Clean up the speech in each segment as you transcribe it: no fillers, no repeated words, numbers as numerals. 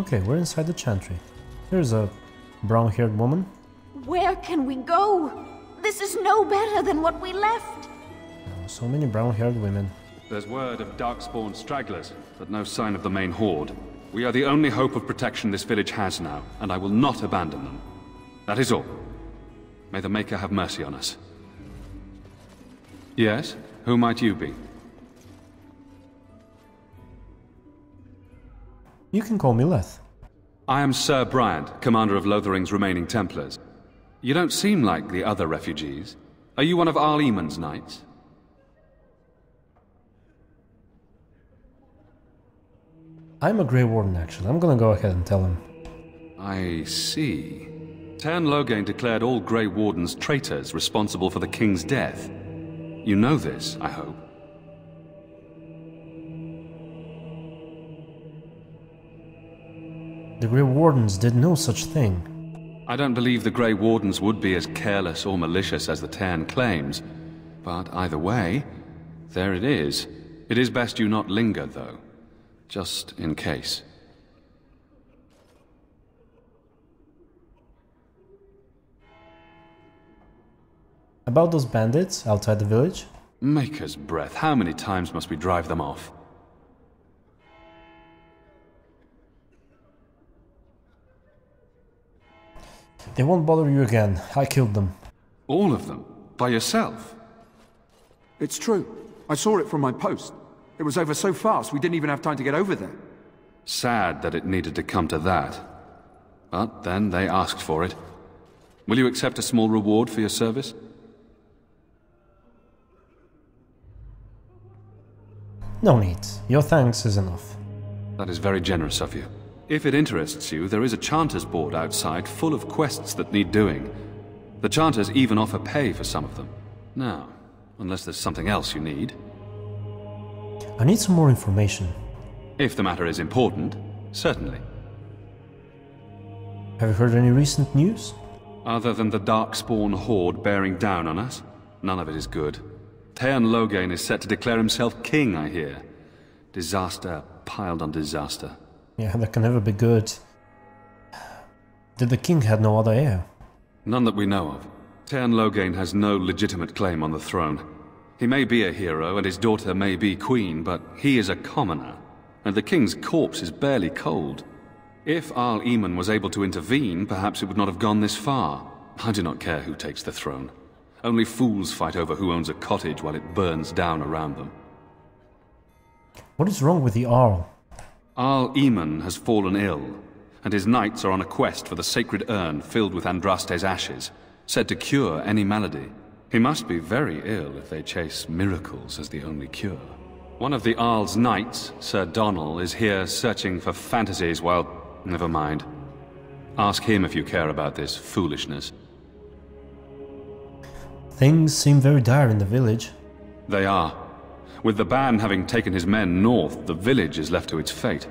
Okay, we're inside the Chantry. Here's a brown-haired woman. Where can we go? This is no better than what we left. Oh, so many brown-haired women. There's word of Darkspawn stragglers, but no sign of the main horde. We are the only hope of protection this village has now, and I will not abandon them. That is all. May the Maker have mercy on us. Yes? Who might you be? You can call me Leth. I am Sir Bryant, commander of Lotharing's remaining Templars. You don't seem like the other refugees. Are you one of Arl Eamon's knights? I'm a Grey Warden, actually. I'm gonna go ahead and tell him. I see. Teyrn Loghain declared all Grey Wardens traitors responsible for the King's death. You know this, I hope. The Grey Wardens did no such thing. I don't believe the Grey Wardens would be as careless or malicious as the Teyrn claims. But either way, there it is. It is best you not linger, though. Just in case. About those bandits outside the village? Maker's breath. How many times must we drive them off? They won't bother you again. I killed them. All of them? By yourself? It's true. I saw it from my post. It was over so fast, we didn't even have time to get over there. Sad that it needed to come to that. But then they asked for it. Will you accept a small reward for your service? No need. Your thanks is enough. That is very generous of you. If it interests you, there is a Chanter's board outside full of quests that need doing. The Chanters even offer pay for some of them. Now, unless there's something else you need. I need some more information. If the matter is important, certainly. Have you heard any recent news? Other than the Darkspawn horde bearing down on us, none of it is good. Teyrn Loghain is set to declare himself king, I hear. Disaster piled on disaster. Yeah, that can never be good. Did the king have no other heir? None that we know of. Teyrn Loghain has no legitimate claim on the throne. He may be a hero and his daughter may be queen, but he is a commoner, and the king's corpse is barely cold. If Arl Eamon was able to intervene, perhaps it would not have gone this far. I do not care who takes the throne. Only fools fight over who owns a cottage while it burns down around them. What is wrong with the Arl? Arl Eamon has fallen ill, and his knights are on a quest for the sacred urn filled with Andraste's ashes, said to cure any malady. He must be very ill if they chase miracles as the only cure. One of the Arl's knights, Ser Donall, is here searching for fantasies while... Never mind. Ask him if you care about this foolishness. Things seem very dire in the village. They are. With the ban having taken his men north, the village is left to its fate.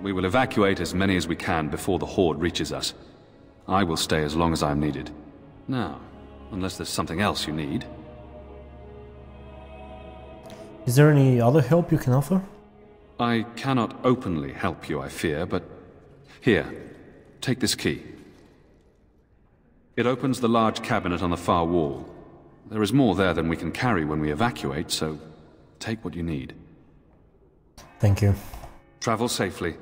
We will evacuate as many as we can before the horde reaches us. I will stay as long as I'm needed. Now, unless there's something else you need. Is there any other help you can offer? I cannot openly help you, I fear, but... Here, take this key. It opens the large cabinet on the far wall. There is more there than we can carry when we evacuate, so... take what you need. Thank you. Travel safely,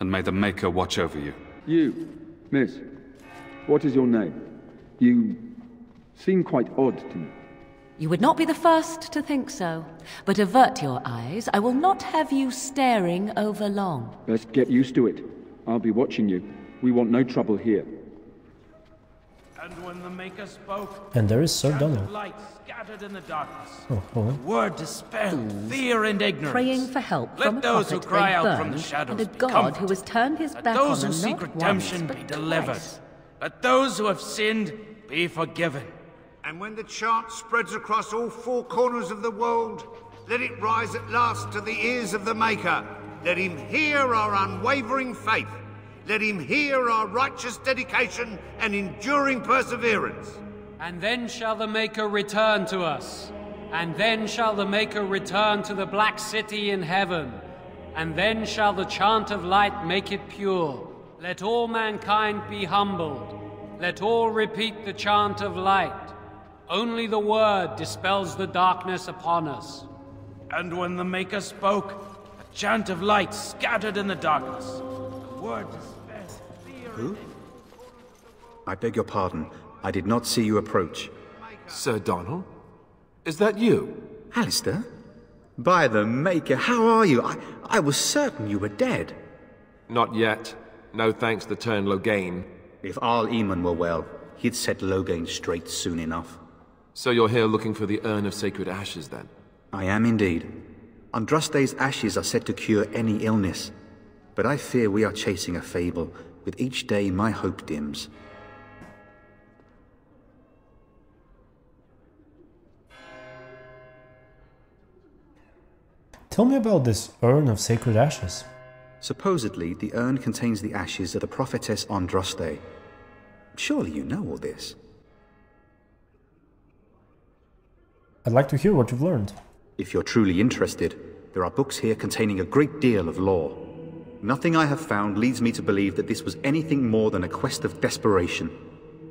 and may the Maker watch over you. You, miss, what is your name? You seem quite odd to me. You would not be the first to think so, but avert your eyes. I will not have you staring over long. Let's get used to it. I'll be watching you. We want no trouble here. And when the Maker spoke, and there is Ser Donall. Light scattered in the darkness. Oh, oh. Word dispelled, fear and ignorance. Praying for help from let a those who cry out from the shadows, and a god comfort. Who has turned his let back on them. Let those who seek redemption be delivered. Twice. Let those who have sinned be forgiven. And when the chant spreads across all four corners of the world, let it rise at last to the ears of the Maker. Let him hear our unwavering faith. Let him hear our righteous dedication and enduring perseverance. And then shall the Maker return to us. And then shall the Maker return to the Black City in heaven. and then shall the chant of light make it pure. Let all mankind be humbled. Let all repeat the chant of light. Only the word dispels the darkness upon us. And when the Maker spoke, a chant of light scattered in the darkness. The word dispels fear. Who? I beg your pardon. I did not see you approach. Ser Donall? Is that you? Alistair? By the Maker, how are you? I was certain you were dead. Not yet. No thanks to Teyrn Loghain. If Arl Eamon were well, he'd set Loghain straight soon enough. So you're here looking for the Urn of Sacred Ashes, then? I am indeed. Andraste's ashes are said to cure any illness, but I fear we are chasing a fable. With each day, my hope dims. Tell me about this Urn of Sacred Ashes. Supposedly, the urn contains the ashes of the Prophetess Andraste. Surely you know all this. I'd like to hear what you've learned. If you're truly interested, there are books here containing a great deal of lore. Nothing I have found leads me to believe that this was anything more than a quest of desperation.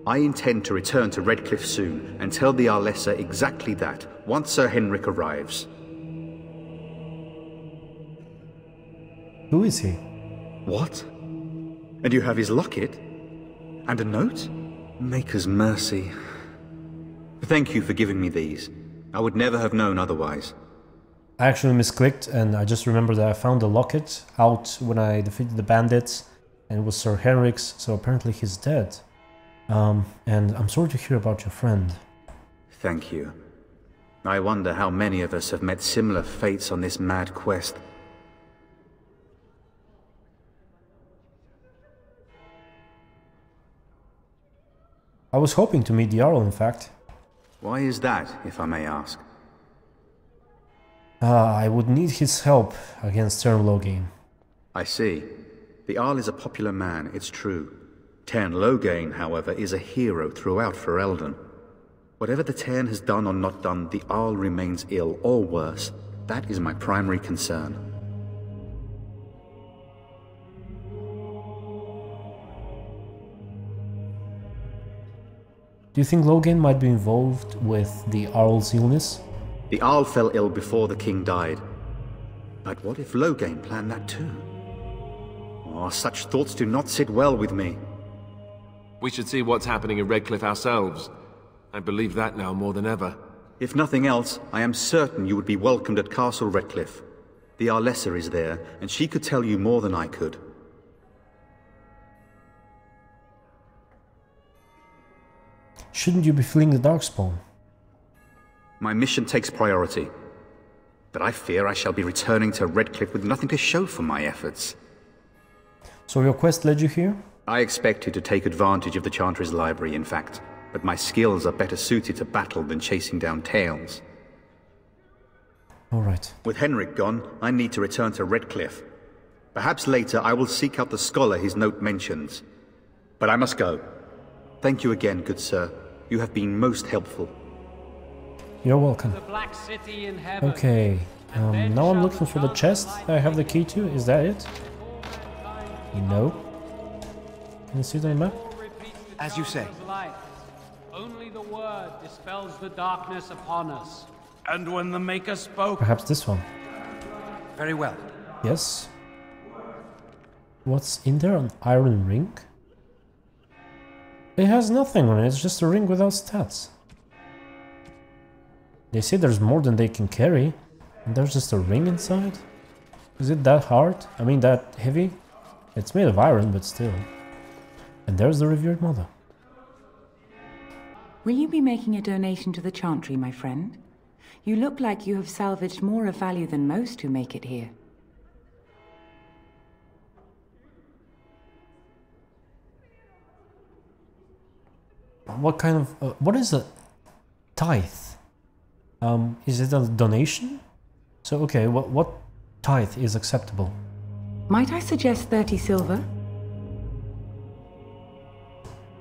I intend to return to Redcliffe soon and tell the Arlessa exactly that, once Sir Henrik arrives. Who is he? What? And you have his locket? And a note? Maker's mercy. Thank you for giving me these. I would never have known otherwise. I actually misclicked, and I just remember that I found the locket out when I defeated the bandits, and it was Sir Henrik's, so apparently he's dead. And I'm sorry to hear about your friend. Thank you. I wonder how many of us have met similar fates on this mad quest. I was hoping to meet the Jarl, in fact. Why is that, if I may ask? I would need his help against Teyrn Loghain. I see. The Jarl is a popular man, it's true. Teyrn Loghain, however, is a hero throughout Ferelden. Whatever the Teyrn has done or not done, the Jarl remains ill or worse. That is my primary concern. Do you think Loghain might be involved with the Arl's illness? The Arl fell ill before the king died. But what if Loghain planned that too? Oh, such thoughts do not sit well with me. We should see what's happening in Redcliffe ourselves. I believe that now more than ever. If nothing else, I am certain you would be welcomed at Castle Redcliffe. The Arlessa is there, and she could tell you more than I could. Shouldn't you be fleeing the Darkspawn? My mission takes priority, but I fear I shall be returning to Redcliffe with nothing to show for my efforts. So your quest led you here? I expected to take advantage of the Chantry's library, in fact, but my skills are better suited to battle than chasing down tales. All right. With Henrik gone, I need to return to Redcliffe. Perhaps later I will seek out the scholar his note mentions, but I must go. Thank you again, good sir. You have been most helpful. You're welcome. Okay, now I'm looking for the chest that I have the key to. Is that it? No. Can you see the map? As you say. Only the word dispels the darkness upon us. And when the Maker spoke. Perhaps this one. Very well. Yes. What's in there? An iron ring? It has nothing on it, it's just a ring without stats. They say there's more than they can carry, and there's just a ring inside? Is it that hard? I mean, that heavy? It's made of iron, but still. And there's the revered mother. Will you be making a donation to the Chantry, my friend? You look like you have salvaged more of value than most who make it here. What kind of... what is a tithe? Is it a donation? So, okay, what tithe is acceptable? Might I suggest 30 silver?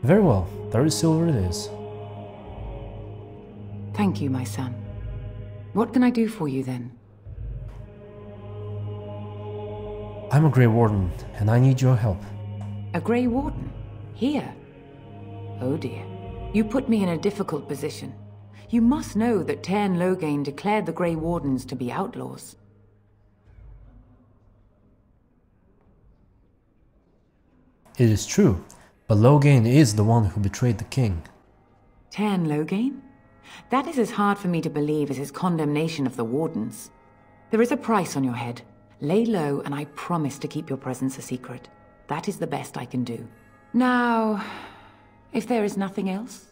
Very well, 30 silver it is. Thank you, my son. What can I do for you, then? I'm a Grey Warden, and I need your help. A Grey Warden? Here? Oh dear. You put me in a difficult position. You must know that Teyrn Loghain declared the Grey Wardens to be outlaws. It is true, but Loghain is the one who betrayed the king. Teyrn Loghain? That is as hard for me to believe as his condemnation of the Wardens. There is a price on your head. Lay low, and I promise to keep your presence a secret. That is the best I can do. Now, if there is nothing else?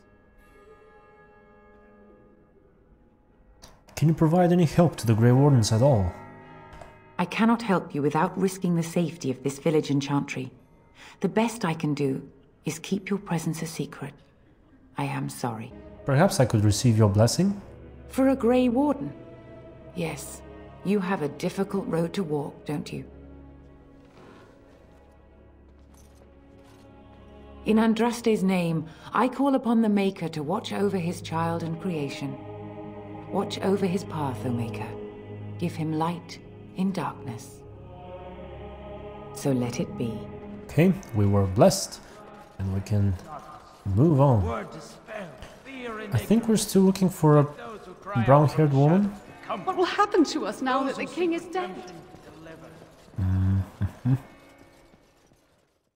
Can you provide any help to the Grey Wardens at all? I cannot help you without risking the safety of this village and Chantry. The best I can do is keep your presence a secret. I am sorry. Perhaps I could receive your blessing? For a Grey Warden? Yes. You have a difficult road to walk, don't you? In Andraste's name, I call upon the Maker to watch over his child and creation. Watch over his path, O Maker. Give him light in darkness. So let it be. Okay, we were blessed, and we can move on. I think we're still looking for a brown-haired woman. What will happen to us now that the king is dead?